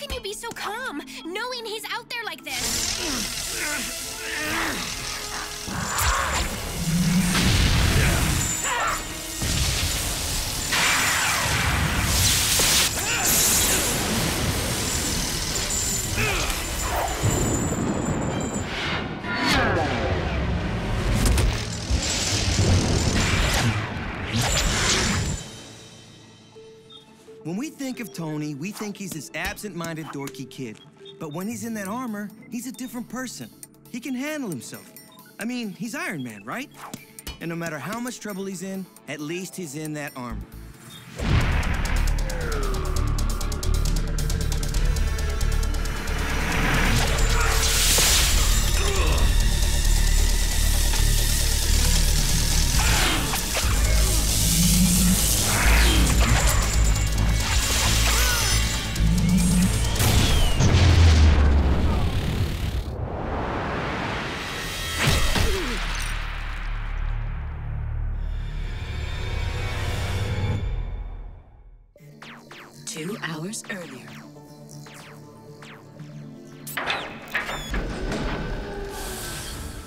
can you be so calm, knowing he's out there like this? When we think of Tony, we think he's this absent-minded, dorky kid. But when he's in that armor, he's a different person. He can handle himself. I mean, he's Iron Man, right? And no matter how much trouble he's in, at least he's in that armor.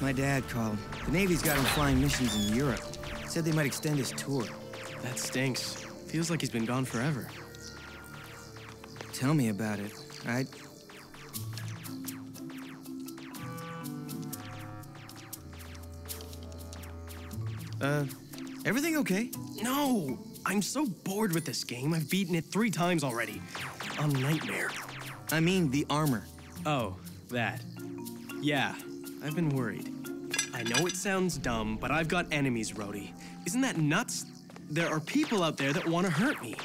My dad called. The Navy's got him flying missions in Europe. Said they might extend his tour. That stinks. Feels like he's been gone forever. Tell me about it, right? Everything okay? No! I'm so bored with this game. I've beaten it 3 times already. A nightmare. I mean, the armor. Oh, that. Yeah. I've been worried. I know it sounds dumb, but I've got enemies, Rhodey. Isn't that nuts? There are people out there that want to hurt me.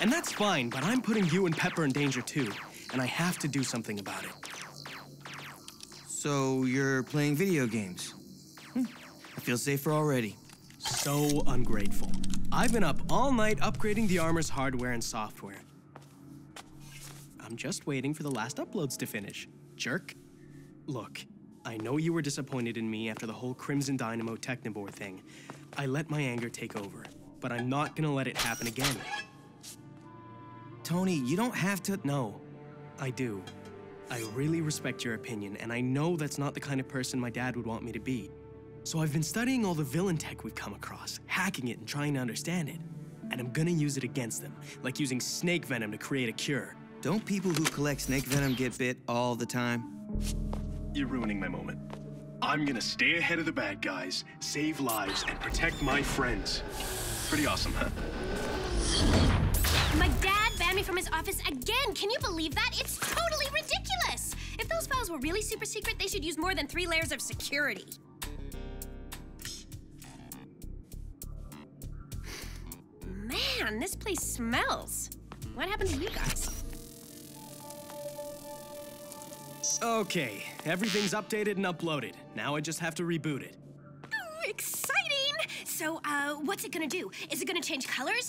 And that's fine, but I'm putting you and Pepper in danger too. And I have to do something about it. So you're playing video games? I feel safer already. So ungrateful. I've been up all night upgrading the armor's hardware and software. I'm just waiting for the last uploads to finish. Jerk. Look. I know you were disappointed in me after the whole Crimson Dynamo Technobore thing. I let my anger take over, but I'm not gonna let it happen again. Tony, you don't have to... No, I do. I really respect your opinion, and I know that's not the kind of person my dad would want me to be. So I've been studying all the villain tech we've come across, hacking it and trying to understand it. And I'm gonna use it against them, like using snake venom to create a cure. Don't people who collect snake venom get bit all the time? You're ruining my moment. I'm gonna stay ahead of the bad guys, save lives, and protect my friends. Pretty awesome, huh? My dad banned me from his office again. Can you believe that? It's totally ridiculous. If those files were really super secret, they should use more than 3 layers of security. Man, this place smells. What happened to you guys? Okay, everything's updated and uploaded. Now I just have to reboot it. Oh, exciting! So, what's it gonna do? Is it gonna change colors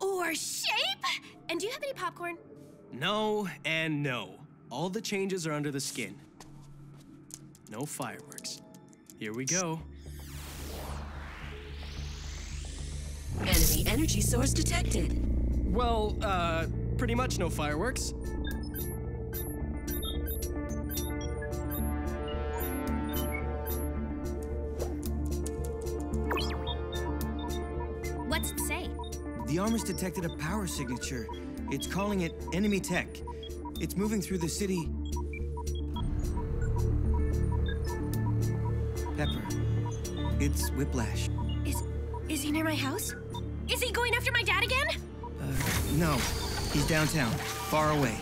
or shape? And do you have any popcorn? No and no. All the changes are under the skin. No fireworks. Here we go. Enemy energy source detected. Well, pretty much no fireworks. What's it say? The armor's detected a power signature. It's calling it enemy tech. It's moving through the city. Pepper, it's Whiplash. Is he near my house? Is he going after my dad again? No, he's downtown, far away.